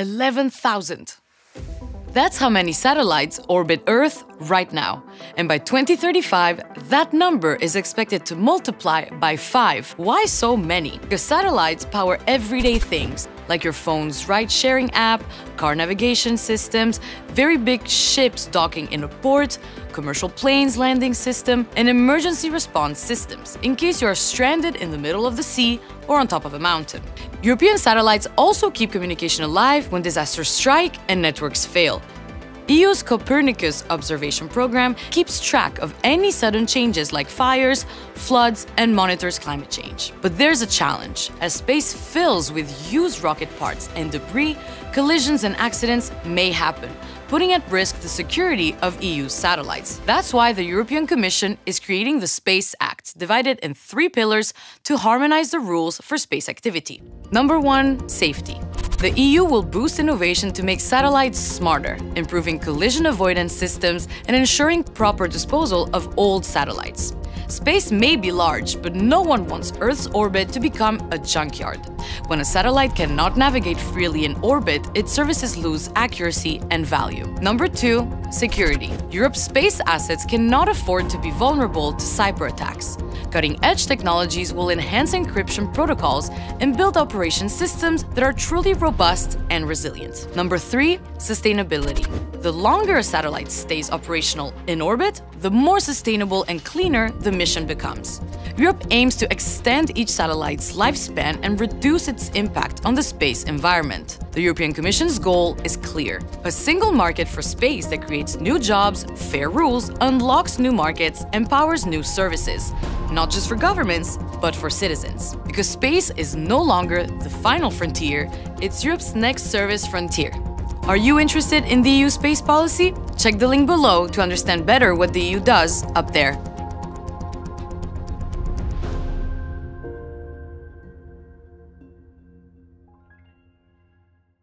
11,000. That's how many satellites orbit Earth right now. And by 2035, that number is expected to multiply by 5. Why so many? Because satellites power everyday things, like your phone's ride-sharing app, car navigation systems, very big ships docking in a port, commercial planes landing system, and emergency response systems, in case you are stranded in the middle of the sea or on top of a mountain. European satellites also keep communication alive when disasters strike and networks fail. EU's Copernicus observation program keeps track of any sudden changes like fires, floods, and monitors climate change. But there's a challenge. As space fills with used rocket parts and debris, collisions and accidents may happen, putting at risk the security of EU satellites. That's why the European Commission is creating the Space Act, divided in 3 pillars to harmonize the rules for space activity. Number 1, safety. The EU will boost innovation to make satellites smarter, improving collision avoidance systems and ensuring proper disposal of old satellites. Space may be large, but no one wants Earth's orbit to become a junkyard. When a satellite cannot navigate freely in orbit, its services lose accuracy and value. Number 2, security. Europe's space assets cannot afford to be vulnerable to cyber attacks. Cutting-edge technologies will enhance encryption protocols and build operation systems that are truly robust and resilient. Number 3, sustainability. The longer a satellite stays operational in orbit, the more sustainable and cleaner the mission becomes. Europe aims to extend each satellite's lifespan and reduce its impact on the space environment. The European Commission's goal is clear: a single market for space that creates new jobs, fair rules, unlocks new markets, and powers new services, not just for governments, but for citizens. Because space is no longer the final frontier, it's Europe's next service frontier. Are you interested in the EU space policy? Check the link below to understand better what the EU does up there.